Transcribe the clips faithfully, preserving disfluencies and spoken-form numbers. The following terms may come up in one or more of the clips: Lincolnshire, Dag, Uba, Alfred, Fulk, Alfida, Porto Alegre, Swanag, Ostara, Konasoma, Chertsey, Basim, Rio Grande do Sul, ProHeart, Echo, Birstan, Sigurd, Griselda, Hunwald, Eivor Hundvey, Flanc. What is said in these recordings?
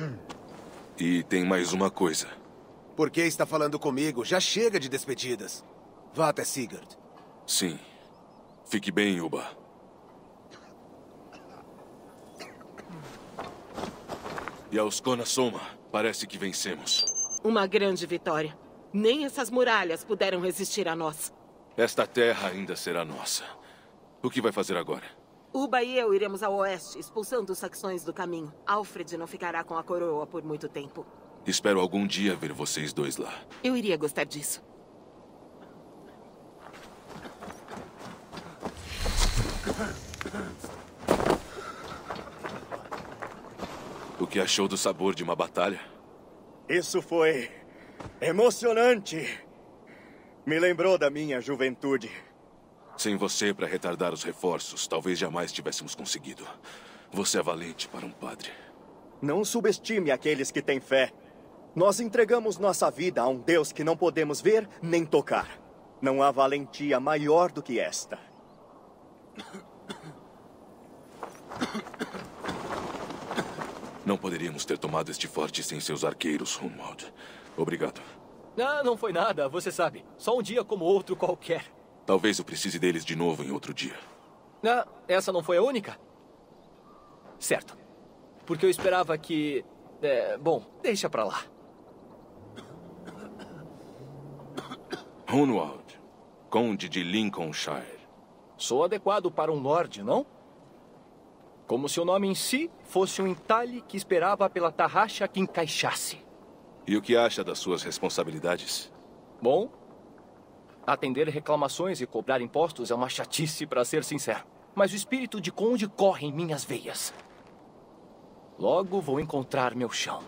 Hum. E tem mais uma coisa. Por que está falando comigo? Já chega de despedidas. Vá até Sigurd. Sim. Fique bem, Uba. E aos Konasoma, parece que vencemos. Uma grande vitória. Nem essas muralhas puderam resistir a nós. Esta terra ainda será nossa. O que vai fazer agora? Uba e eu iremos ao oeste, expulsando os saxões do caminho. Alfred não ficará com a coroa por muito tempo. Espero algum dia ver vocês dois lá. Eu iria gostar disso. O que achou do sabor de uma batalha? Isso foi emocionante. Me lembrou da minha juventude. Sem você para retardar os reforços, talvez jamais tivéssemos conseguido. Você é valente para um padre. Não subestime aqueles que têm fé. Nós entregamos nossa vida a um Deus que não podemos ver nem tocar. Não há valentia maior do que esta. Não poderíamos ter tomado este forte sem seus arqueiros, Hunwald. Obrigado. Ah, não foi nada, você sabe. Só um dia como outro qualquer. Talvez eu precise deles de novo em outro dia. Ah, essa não foi a única? Certo. Porque eu esperava que... É, bom, deixa pra lá. Hunwald, Conde de Lincolnshire. Sou adequado para um lorde, não? Como se o nome em si fosse um entalhe que esperava pela tarraxa que encaixasse. E o que acha das suas responsabilidades? Bom, atender reclamações e cobrar impostos é uma chatice, para ser sincero. Mas o espírito de conde corre em minhas veias. Logo vou encontrar meu chão.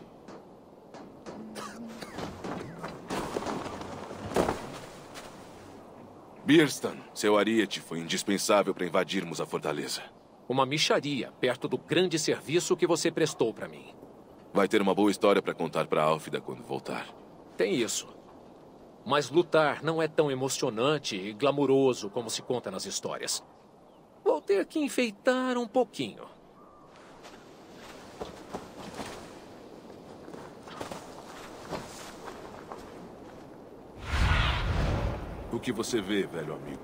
Birstan, seu ariete foi indispensável para invadirmos a fortaleza. Uma micharia, perto do grande serviço que você prestou para mim. Vai ter uma boa história para contar para Alfida quando voltar. Tem isso. Mas lutar não é tão emocionante e glamuroso como se conta nas histórias. Vou ter que enfeitar um pouquinho. O que você vê, velho amigo?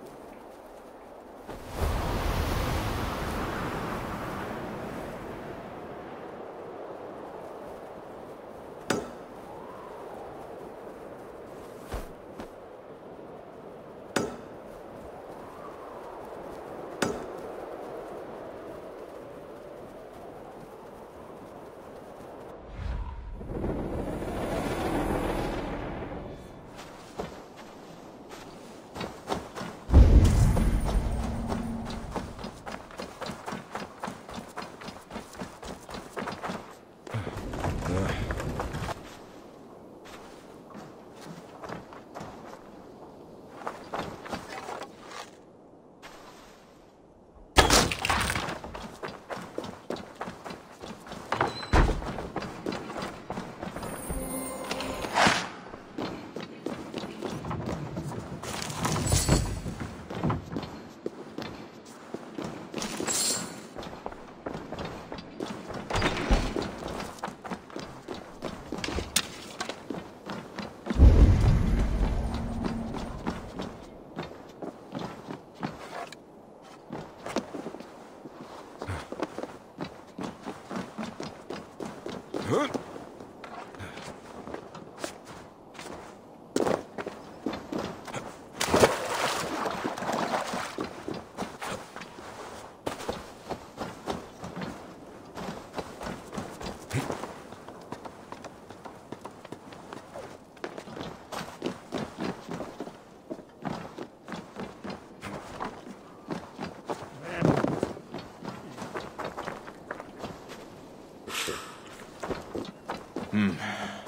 Hum,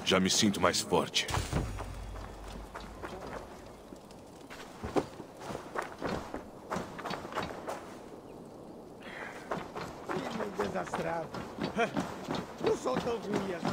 já me sinto mais forte. Filho desastrado. Não sou tão ruim assim.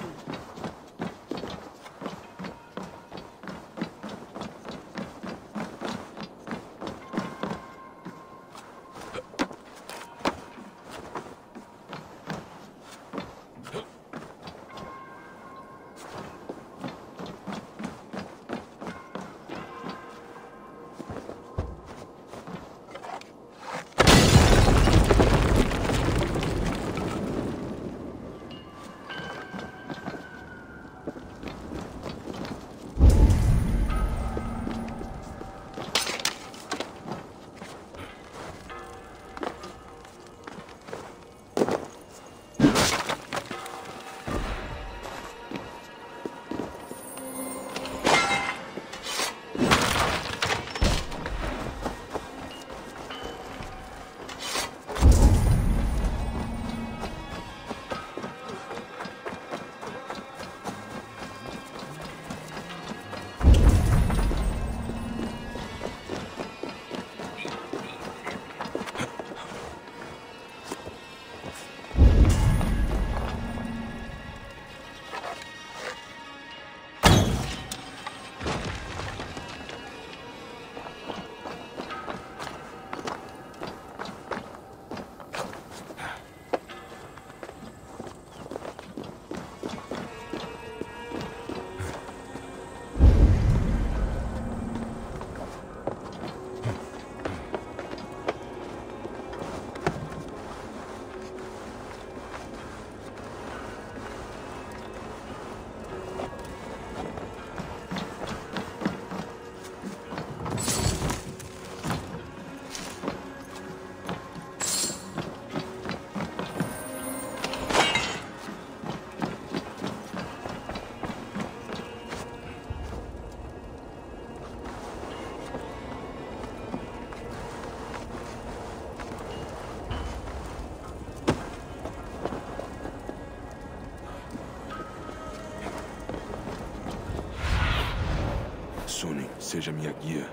seja minha guia.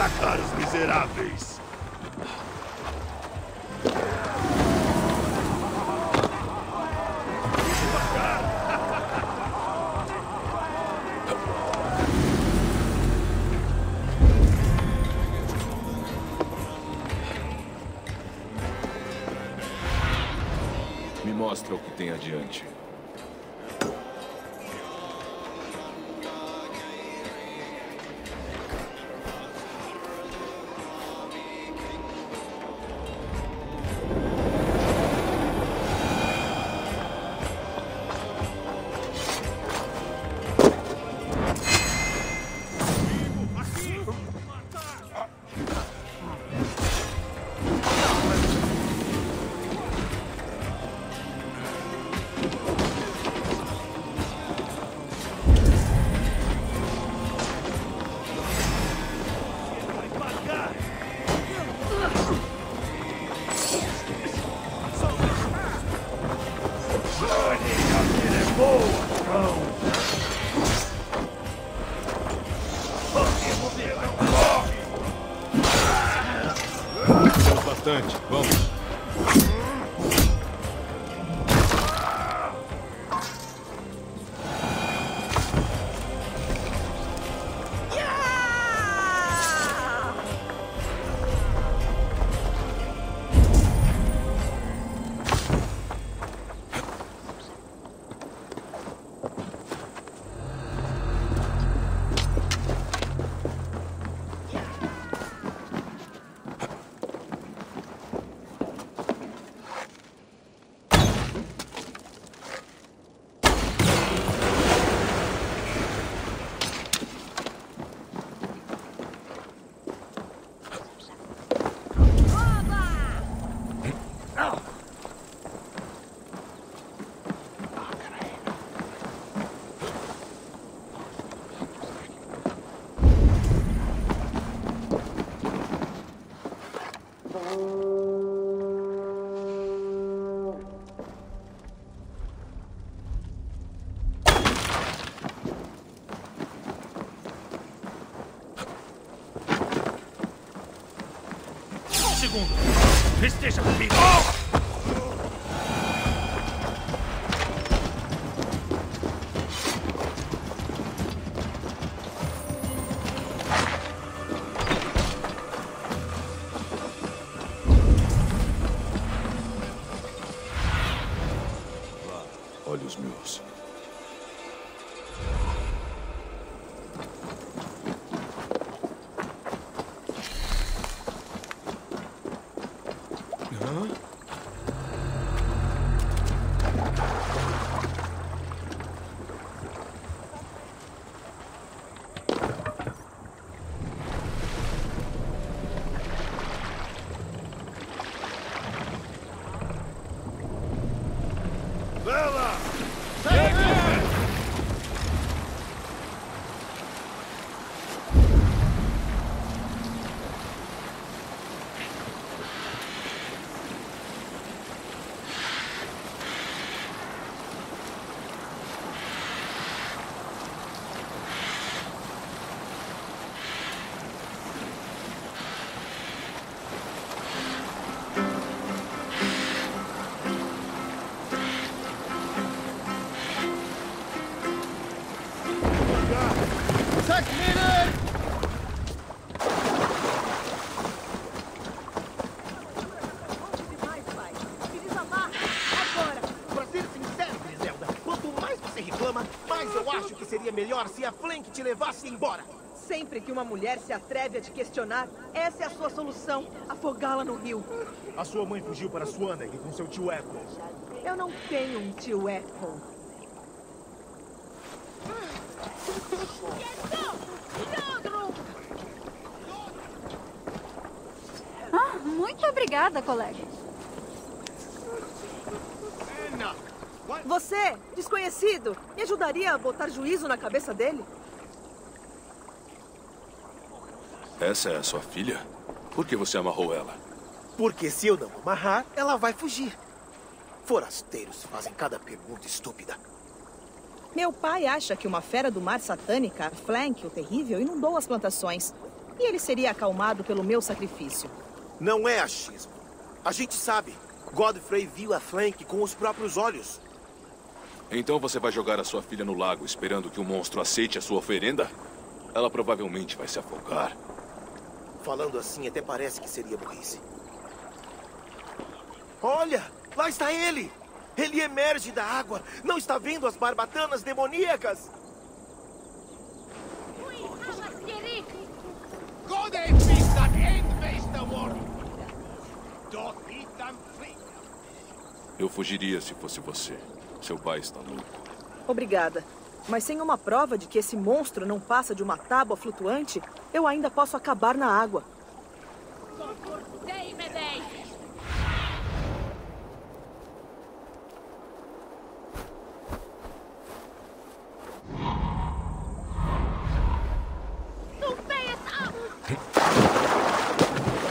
Atacar os miseráveis! Me mostra o que tem adiante. Vamos. Esteja comigo! Olha os meus. a Flanc te levasse embora. Sempre que uma mulher se atreve a te questionar, essa é a sua solução, afogá-la no rio. A sua mãe fugiu para Swanag com seu tio Echo. Eu não tenho um tio Echo. Ah, muito obrigada, colega. Você, desconhecido, me ajudaria a botar juízo na cabeça dele? Essa é a sua filha? Por que você amarrou ela? Porque se eu não amarrar, ela vai fugir. Forasteiros fazem cada pergunta estúpida. Meu pai acha que uma fera do mar satânica, Flanc, o terrível, inundou as plantações. E ele seria acalmado pelo meu sacrifício. Não é achismo. A gente sabe. Godfrey viu a Flanc com os próprios olhos. Então você vai jogar a sua filha no lago esperando que o monstro aceite a sua oferenda? Ela provavelmente vai se afogar. Falando assim até parece que seria burrice. Olha! Lá está ele! Ele emerge da água! Não está vendo as barbatanas demoníacas? Eu fugiria se fosse você. Seu pai está louco. Obrigada. Mas sem uma prova de que esse monstro não passa de uma tábua flutuante, eu ainda posso acabar na água.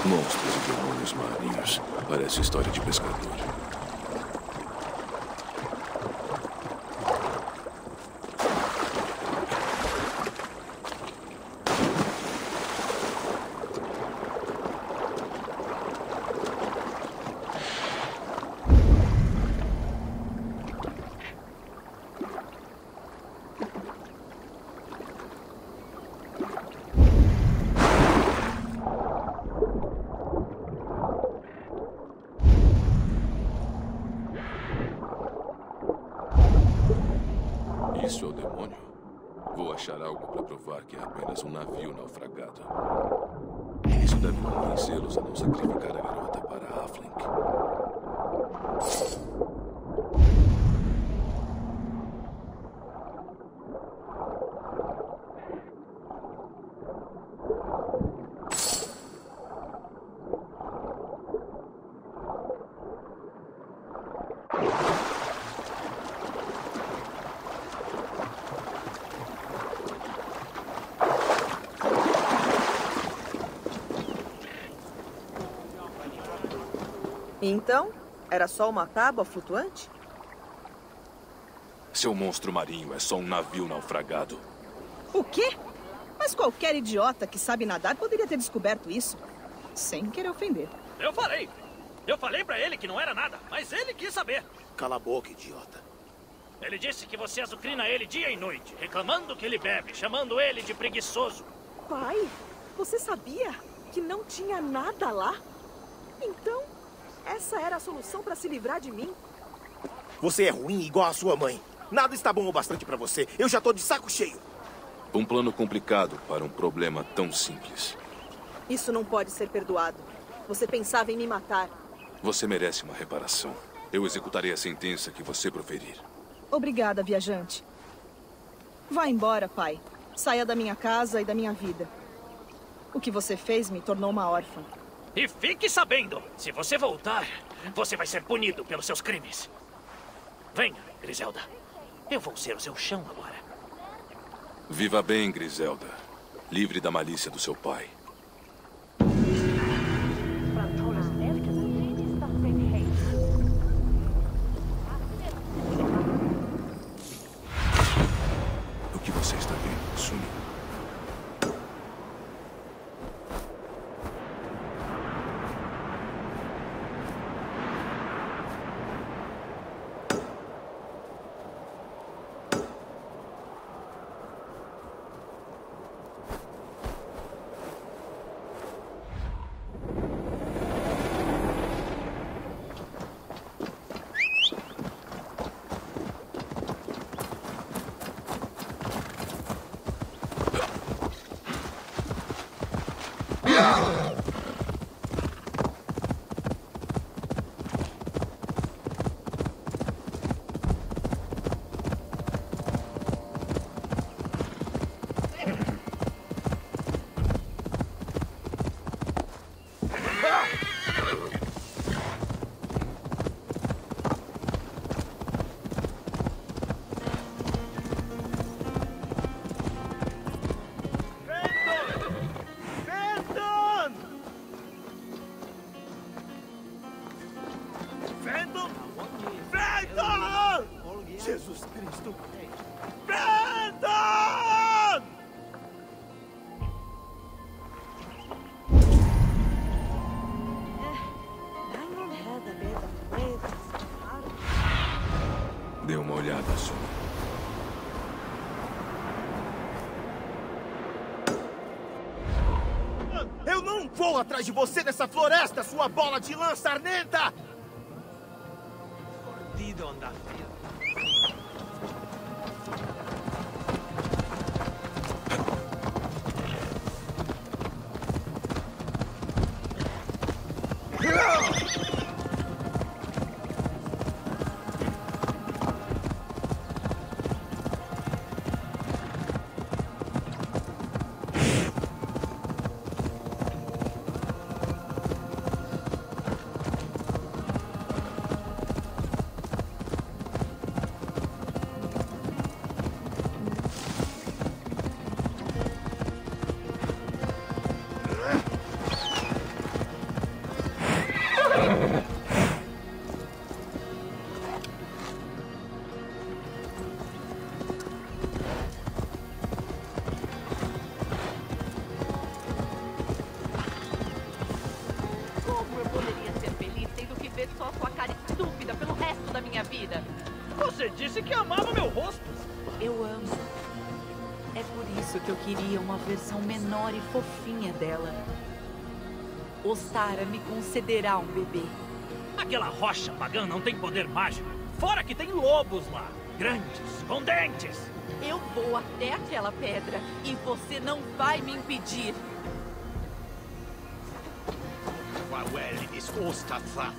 Monstros e demônios marinhos. Parece história de pescador. Então, era só uma tábua flutuante? Seu monstro marinho é só um navio naufragado. O quê? Mas qualquer idiota que sabe nadar poderia ter descoberto isso, sem querer ofender. Eu falei! Eu falei pra ele que não era nada, mas ele quis saber. Cala a boca, idiota. Ele disse que você azucrina ele dia e noite, reclamando que ele bebe, chamando ele de preguiçoso. Pai, você sabia que não tinha nada lá? Então... essa era a solução para se livrar de mim? Você é ruim igual a sua mãe. Nada está bom o bastante para você. Eu já tô de saco cheio. Um plano complicado para um problema tão simples. Isso não pode ser perdoado. Você pensava em me matar. Você merece uma reparação. Eu executarei a sentença que você proferir. Obrigada, viajante. Vá embora, pai. Saia da minha casa e da minha vida. O que você fez me tornou uma órfã. E fique sabendo, se você voltar, você vai ser punido pelos seus crimes. Venha, Griselda. Eu vou ser o seu chão agora. Viva bem, Griselda. Livre da malícia do seu pai. O que você está vendo? Sumiu. Vou atrás de você nessa floresta, sua bola de lã sarnenta! Queria uma versão menor e fofinha dela. Ostara me concederá um bebê. Aquela rocha pagã não tem poder mágico. Fora que tem lobos lá, grandes, com dentes. Eu vou até aquela pedra e você não vai me impedir.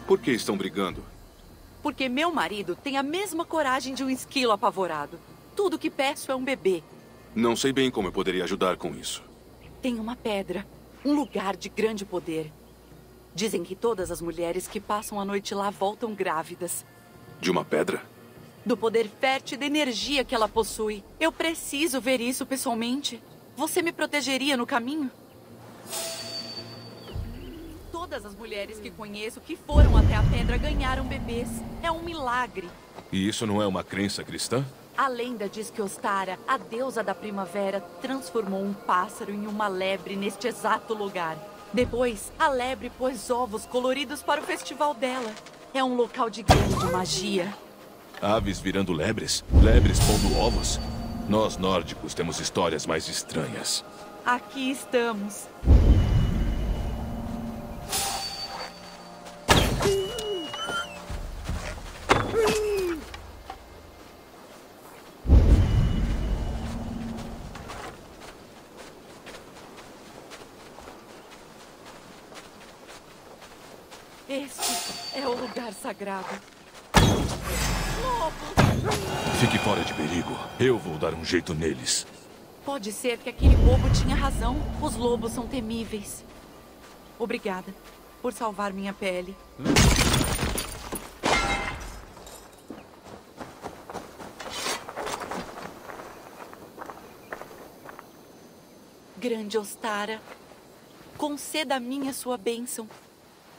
Por que estão brigando? Porque meu marido tem a mesma coragem de um esquilo apavorado. Tudo que peço é um bebê. Não sei bem como eu poderia ajudar com isso. Tem uma pedra, um lugar de grande poder. Dizem que todas as mulheres que passam a noite lá voltam grávidas. De uma pedra? Do poder fértil e da energia que ela possui. Eu preciso ver isso pessoalmente. Você me protegeria no caminho? Todas as mulheres que conheço que foram até a pedra ganharam bebês. É um milagre. E isso não é uma crença cristã? A lenda diz que Ostara, a deusa da primavera, transformou um pássaro em uma lebre neste exato lugar. Depois, a lebre pôs ovos coloridos para o festival dela. É um local de grande magia. Aves virando lebres? Lebres pondo ovos? Nós, nórdicos, temos histórias mais estranhas. Aqui estamos. Sagrado. Fique fora de perigo. Eu vou dar um jeito neles. Pode ser que aquele bobo tinha razão. Os lobos são temíveis. Obrigada por salvar minha pele. Grande Ostara, conceda a minha sua bênção.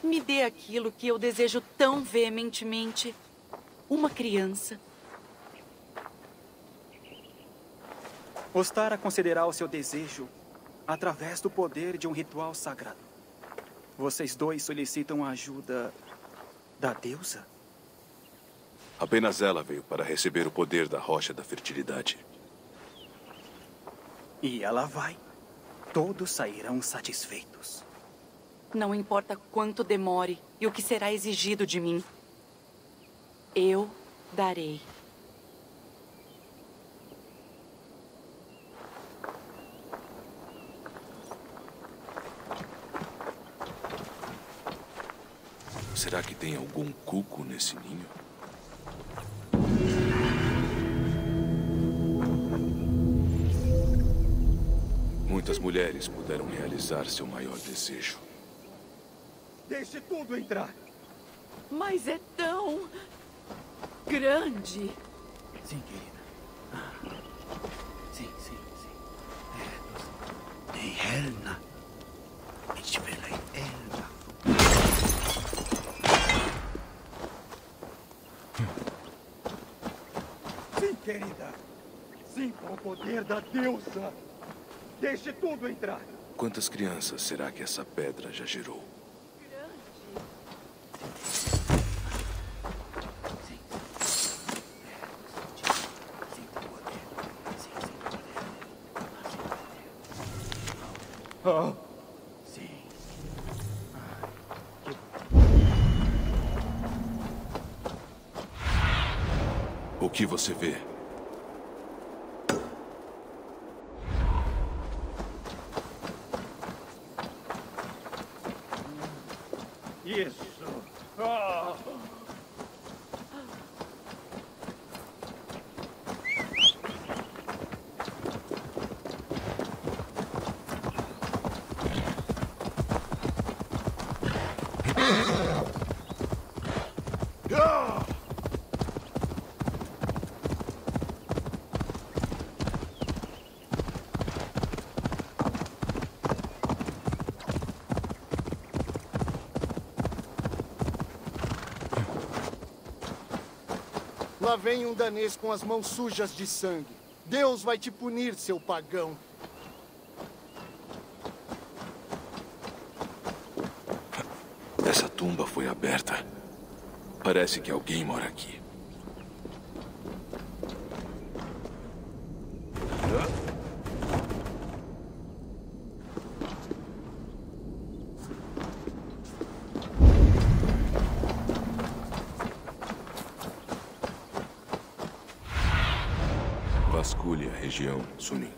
Me dê aquilo que eu desejo tão veementemente. Uma criança. Ostara concederá o seu desejo através do poder de um ritual sagrado. Vocês dois solicitam a ajuda da deusa? Apenas ela veio para receber o poder da rocha da fertilidade. E ela vai. Todos sairão satisfeitos. Não importa quanto demore e o que será exigido de mim. Eu darei. Será que tem algum cuco nesse ninho? Muitas mulheres puderam realizar seu maior desejo. Deixe tudo entrar! Mas é tão... grande! Sim, querida. Ah. Sim, sim, sim. É, tem Helena. Sim, querida. Sinta o poder da deusa. Deixe tudo entrar. Quantas crianças será que essa pedra já gerou? Oh. O que você vê? Isso! Oh. Lá vem um danês com as mãos sujas de sangue. Deus vai te punir, seu pagão. Essa tumba foi aberta. Parece que alguém mora aqui. Vasculhe a região, Sunim.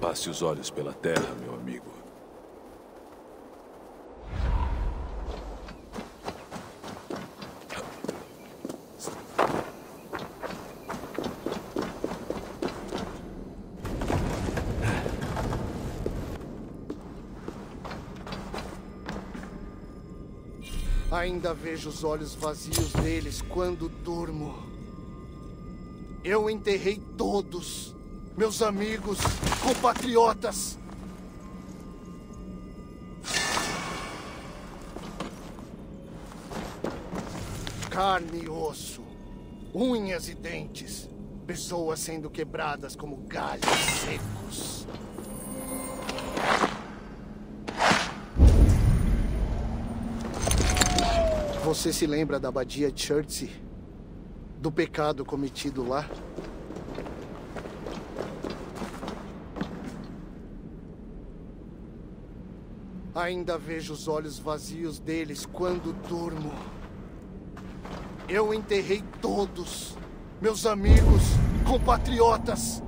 Passe os olhos pela terra, meu amigo. Ainda vejo os olhos vazios deles quando durmo. Eu enterrei todos, meus amigos, compatriotas. Carne e osso, unhas e dentes, pessoas sendo quebradas como galhos secos. Você se lembra da abadia de Chertsey? Do pecado cometido lá? Ainda vejo os olhos vazios deles quando durmo. Eu enterrei todos, meus amigos, compatriotas.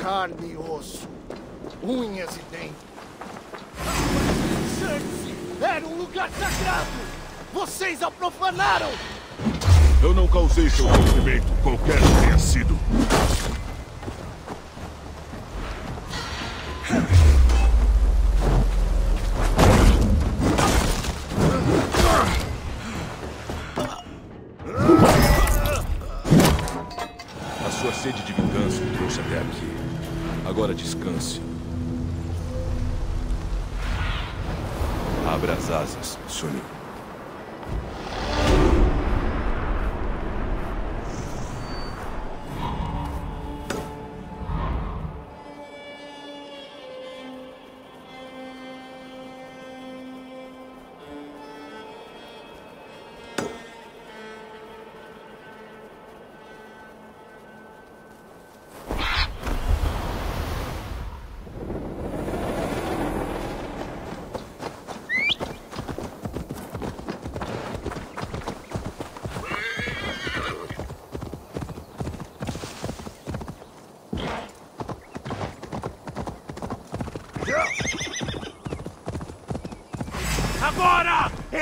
Carne e osso, unhas e dentes. Chertsey era um lugar sagrado! Vocês a profanaram! Eu não causei seu sofrimento, qualquer que tenha sido. A sua sede de vingança o trouxe até aqui. Agora descanse. Abra as asas, Sunil.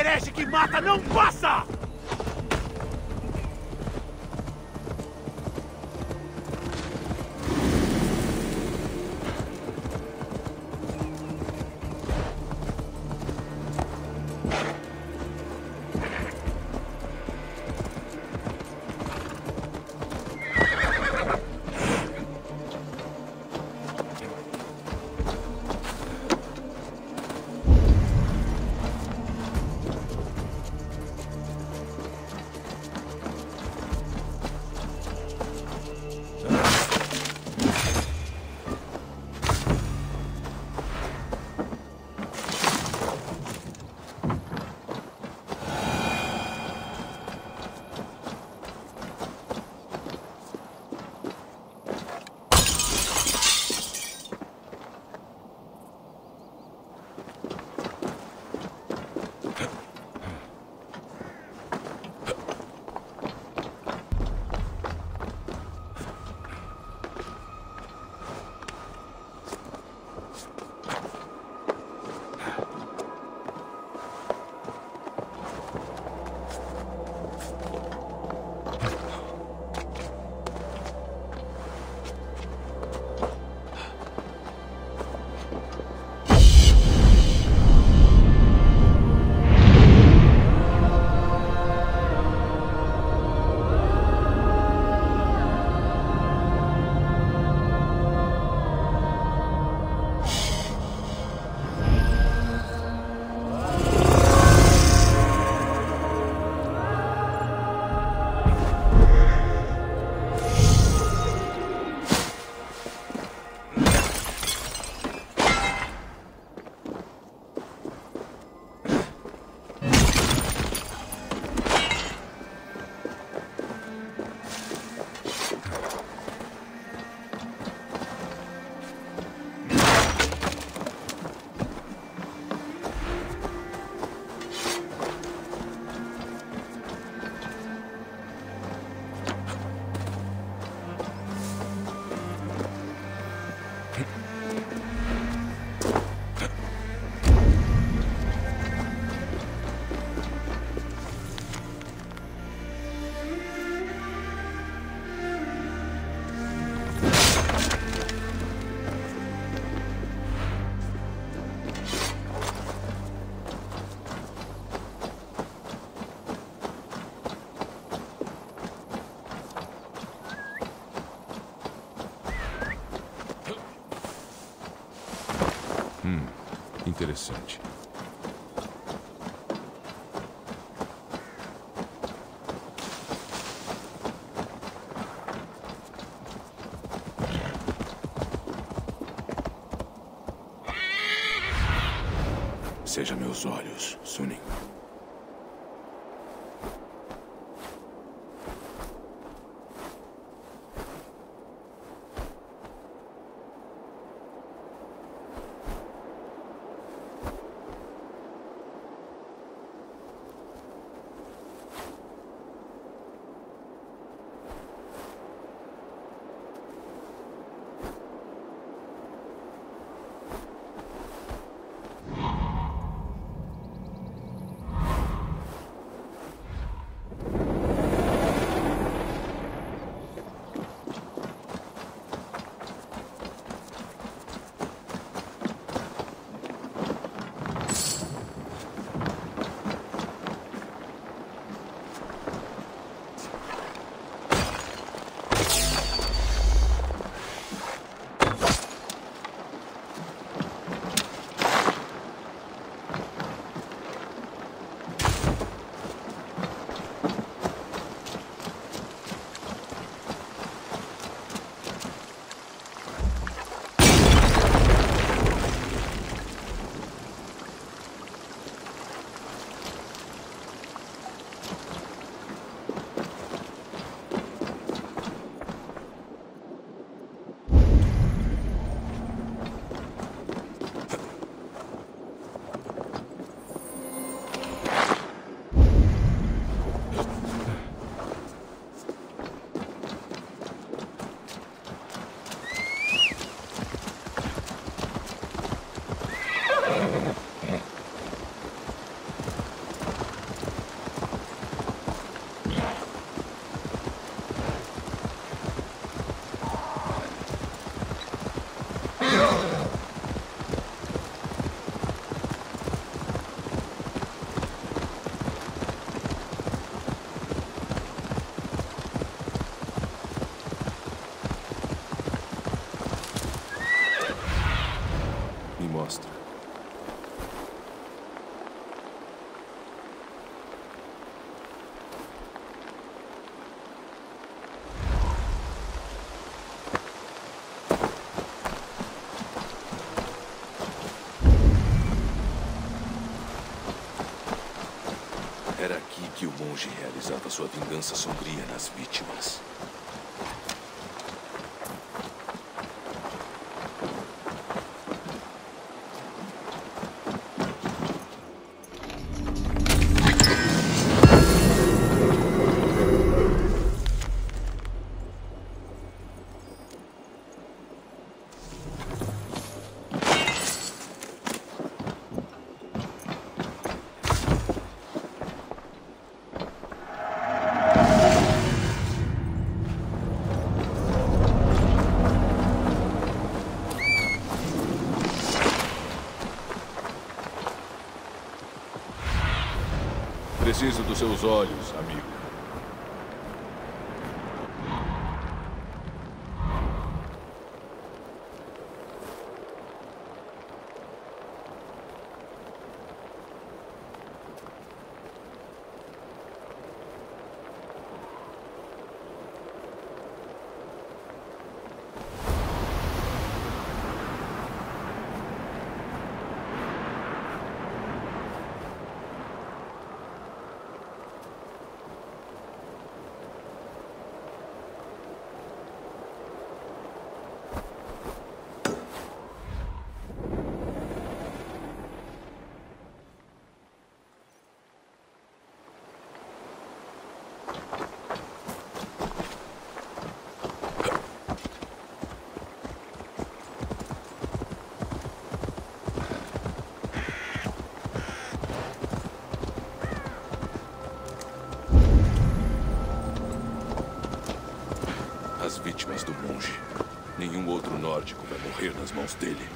herege que mata não passa! Interessante. Seja meus olhos, Sunin. longe realizava sua vingança sombria nas vítimas. Preciso dos seus olhos, amigo. As vítimas do monge. Nenhum outro nórdico vai morrer nas mãos dele.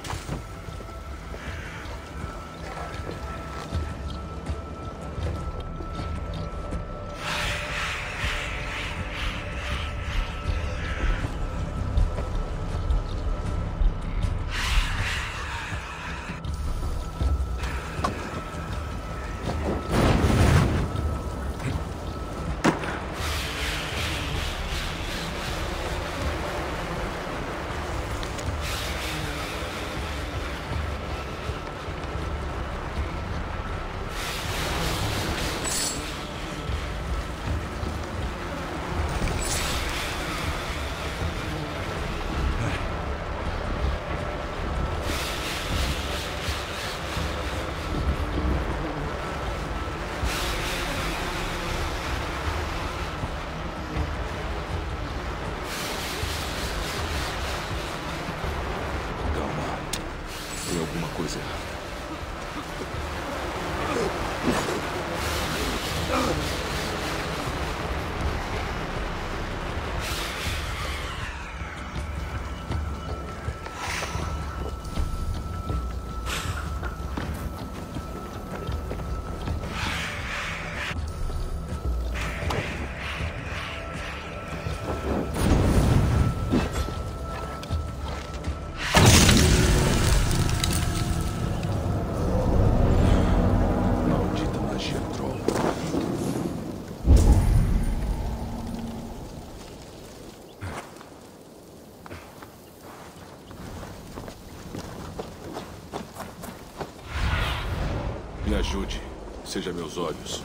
Ajude, seja meus olhos.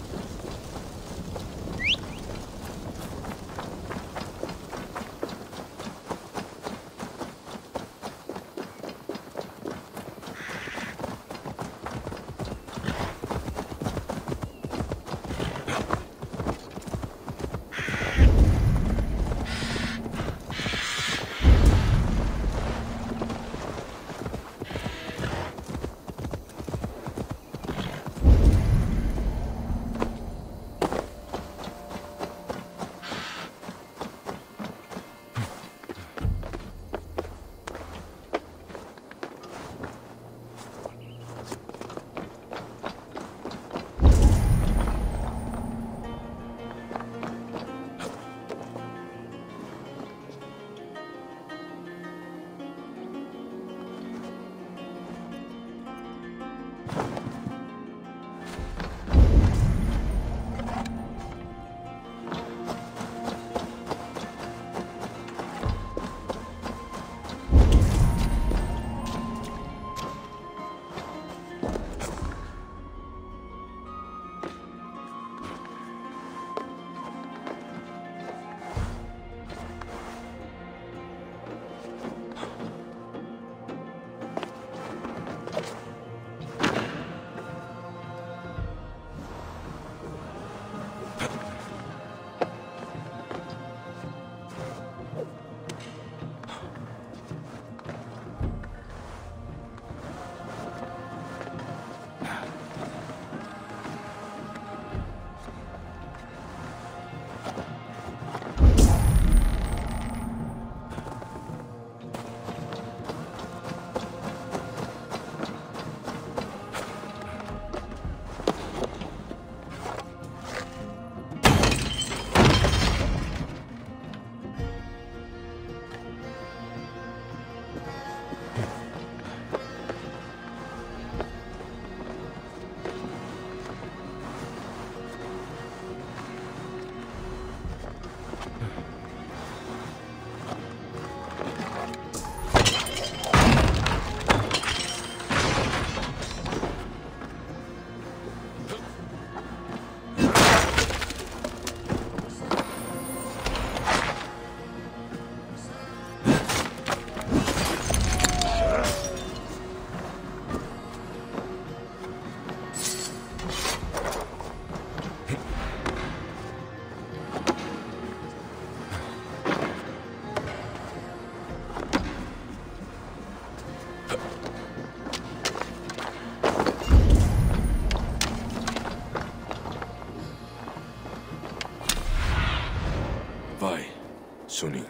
Sunni.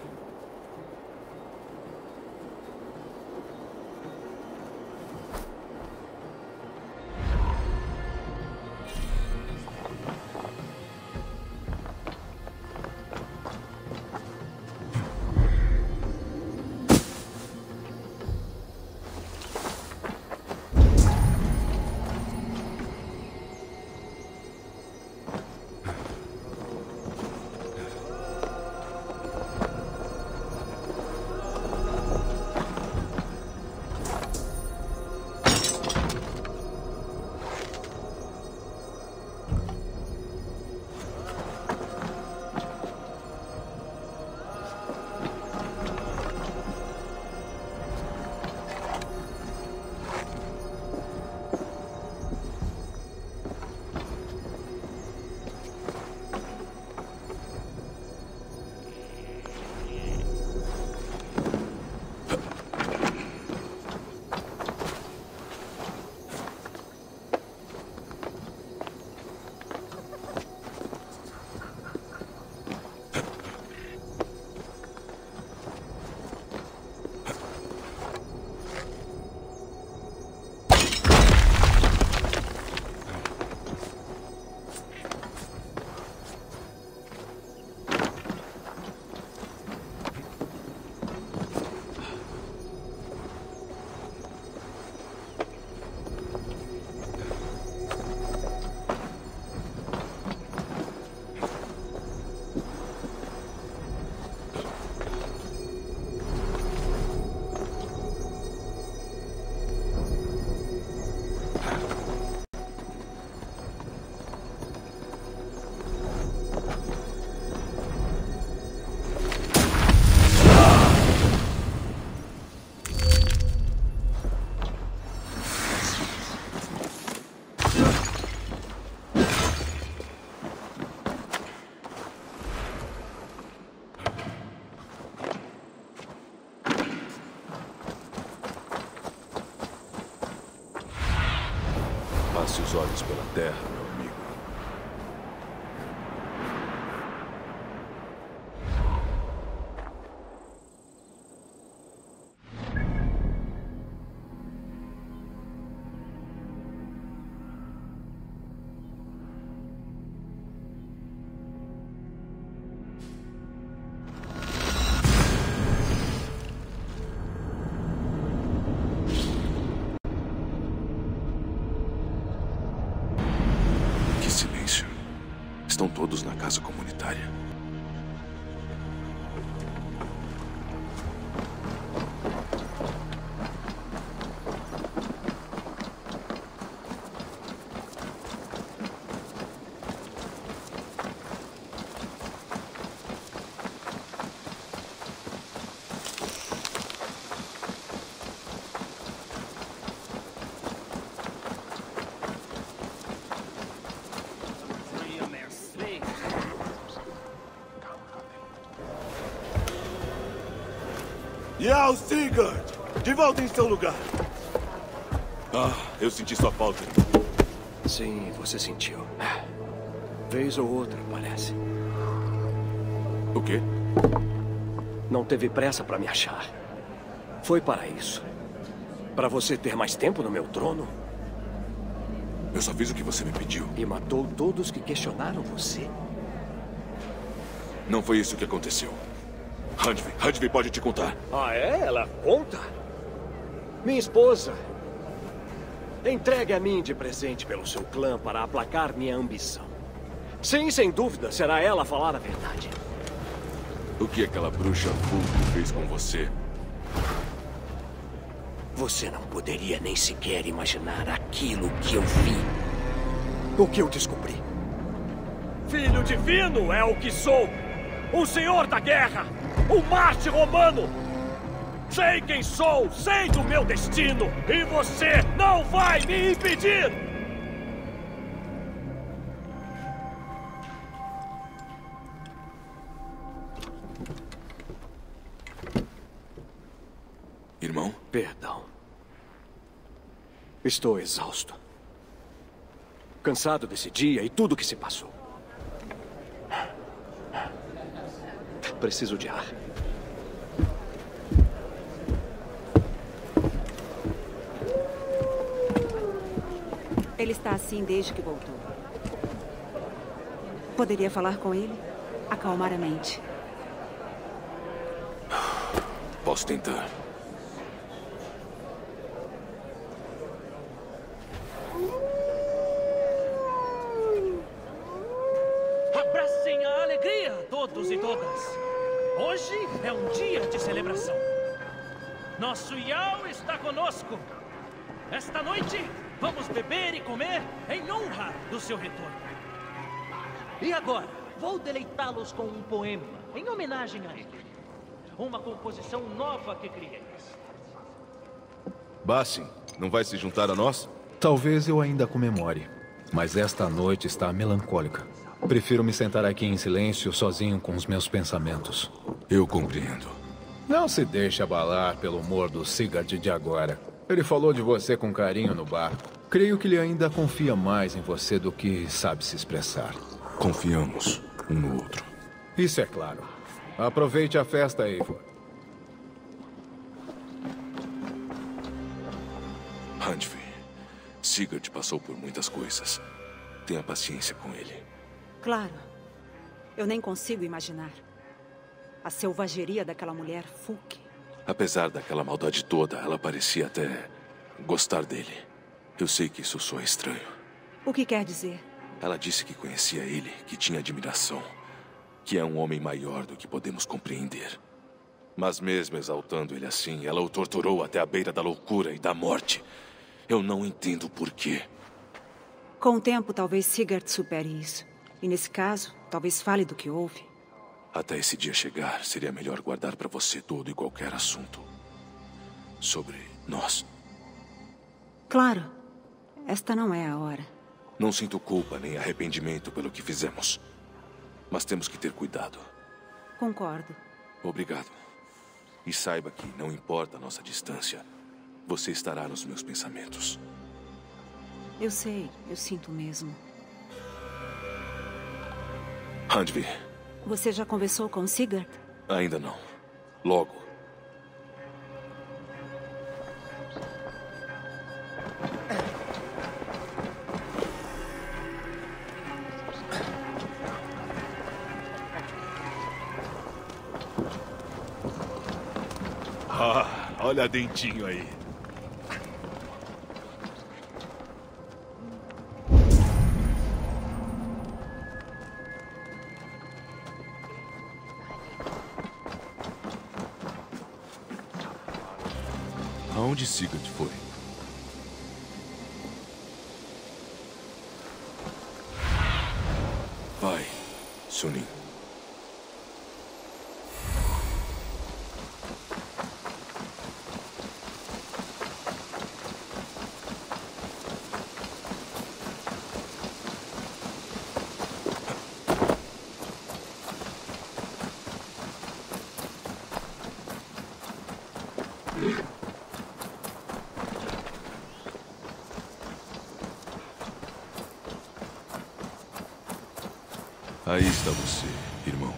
Os olhos pela terra, meu amigo. Todos na casa comunitária. Ah, o Sigurd! De volta em seu lugar! Ah, eu senti sua falta. Sim, você sentiu. Vez ou outra, parece. O quê? Não teve pressa para me achar. Foi para isso. Para você ter mais tempo no meu trono. Eu só fiz o que você me pediu. E matou todos que questionaram você. Não foi isso que aconteceu. Hundvey, Hundvey pode te contar. Ah, é? Ela conta? Minha esposa. Entregue a mim de presente pelo seu clã para aplacar minha ambição. Sim, sem dúvida, será ela a falar a verdade. O que aquela bruxa Fulk fez com você? Você não poderia nem sequer imaginar aquilo que eu vi. O que eu descobri. Filho divino é o que sou. Um senhor da guerra. Um mártir romano! Sei quem sou, sei do meu destino, e você não vai me impedir! Irmão? Perdão. Estou exausto. Cansado desse dia e tudo o que se passou. preciso de ar. Ele está assim desde que voltou. Poderia falar com ele? Acalmar a mente. Posso tentar. Abracem a alegria, todos e todas. Hoje é um dia de celebração. Nosso Yao está conosco. Esta noite, vamos beber e comer em honra do seu retorno. E agora, vou deleitá-los com um poema em homenagem a ele. Uma composição nova que criei. Basim, não vai se juntar a nós? Talvez eu ainda comemore, mas esta noite está melancólica. Prefiro me sentar aqui em silêncio, sozinho com os meus pensamentos. Eu compreendo. Não se deixe abalar pelo humor do Sigurd de agora. Ele falou de você com carinho no bar. Creio que ele ainda confia mais em você do que sabe se expressar. Confiamos um no outro. Isso é claro. Aproveite a festa, Eivor. Hundvey, Sigurd passou por muitas coisas. Tenha paciência com ele. Claro. Eu nem consigo imaginar. A selvageria daquela mulher, Fulk. Apesar daquela maldade toda, ela parecia até gostar dele. Eu sei que isso soa estranho. O que quer dizer? Ela disse que conhecia ele, que tinha admiração. Que é um homem maior do que podemos compreender. Mas mesmo exaltando ele assim, ela o torturou até a beira da loucura e da morte. Eu não entendo por quê. Com o tempo, talvez Sigurd supere isso. E nesse caso, talvez fale do que houve. Até esse dia chegar, seria melhor guardar para você todo e qualquer assunto sobre nós. Claro. Esta não é a hora. Não sinto culpa nem arrependimento pelo que fizemos. Mas temos que ter cuidado. Concordo. Obrigado. E saiba que, não importa a nossa distância, você estará nos meus pensamentos. Eu sei. Eu sinto mesmo. Hundvey. Você já conversou com Sigurd? Ainda não. Logo. Ah, olha dentinho aí. Onde Sigurd foi? Vai, Sunin. Aí está você, irmão.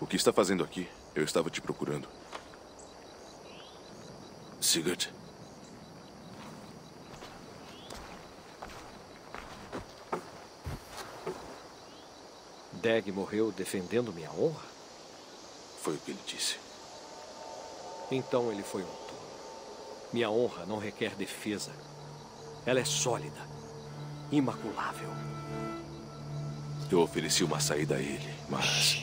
O que está fazendo aqui? Eu estava te procurando. Sigurd. Dag morreu defendendo minha honra? Foi o que ele disse. Então ele foi um tolo. Minha honra não requer defesa. Ela é sólida, imaculável. Eu ofereci uma saída a ele, mas...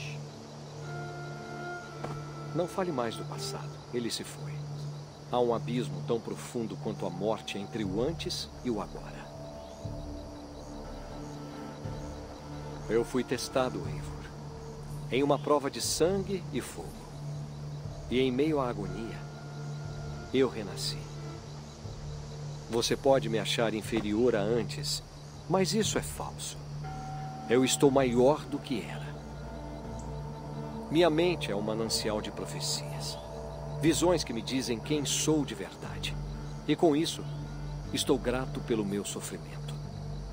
Não fale mais do passado. Ele se foi. Há um abismo tão profundo quanto a morte entre o antes e o agora. Eu fui testado, Eivor. Em uma prova de sangue e fogo. E em meio à agonia, eu renasci. Você pode me achar inferior a antes, mas isso é falso. Eu estou maior do que era. Minha mente é um manancial de profecias. Visões que me dizem quem sou de verdade. E com isso, estou grato pelo meu sofrimento.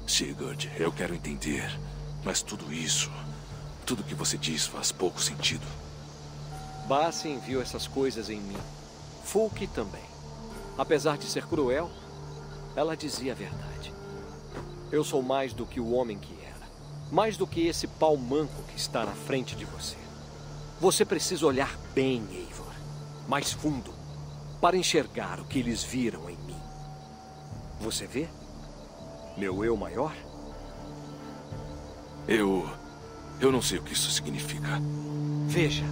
Sigurd, eu quero entender. Mas tudo isso... Tudo que você diz faz pouco sentido. Basim viu essas coisas em mim. Fulk também. Apesar de ser cruel, ela dizia a verdade. Eu sou mais do que o homem que era. Mais do que esse pau manco que está na frente de você. Você precisa olhar bem, Eivor. Mais fundo. Para enxergar o que eles viram em mim. Você vê? Meu eu maior? Eu... eu não sei o que isso significa. Veja.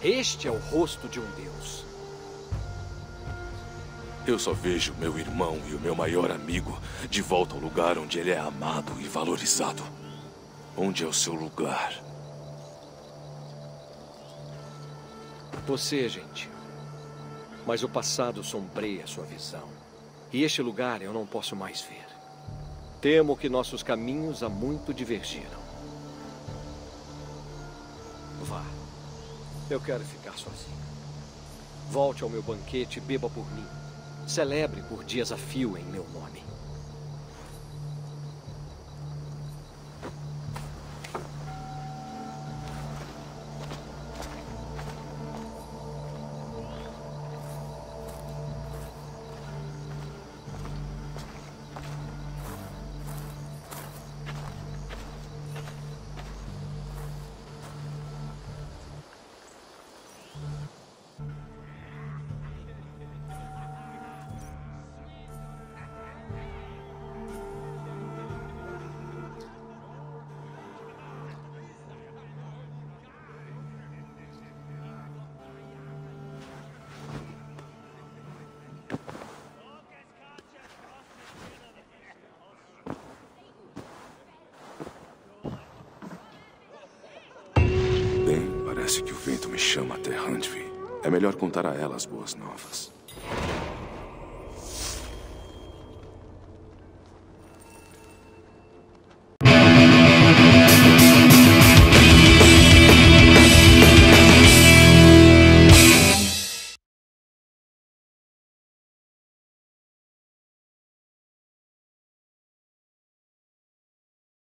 Este é o rosto de um deus. Eu só vejo meu irmão e o meu maior amigo de volta ao lugar onde ele é amado e valorizado. Onde é o seu lugar? Você, gente. Mas o passado sombreia sua visão. E este lugar eu não posso mais ver. Temo que nossos caminhos há muito divergiram. Vá. Eu quero ficar sozinho. Volte ao meu banquete e beba por mim. Celebre por dias a fio em meu nome. Parece que o vento me chama até Handvi. É melhor contar a ela as boas novas.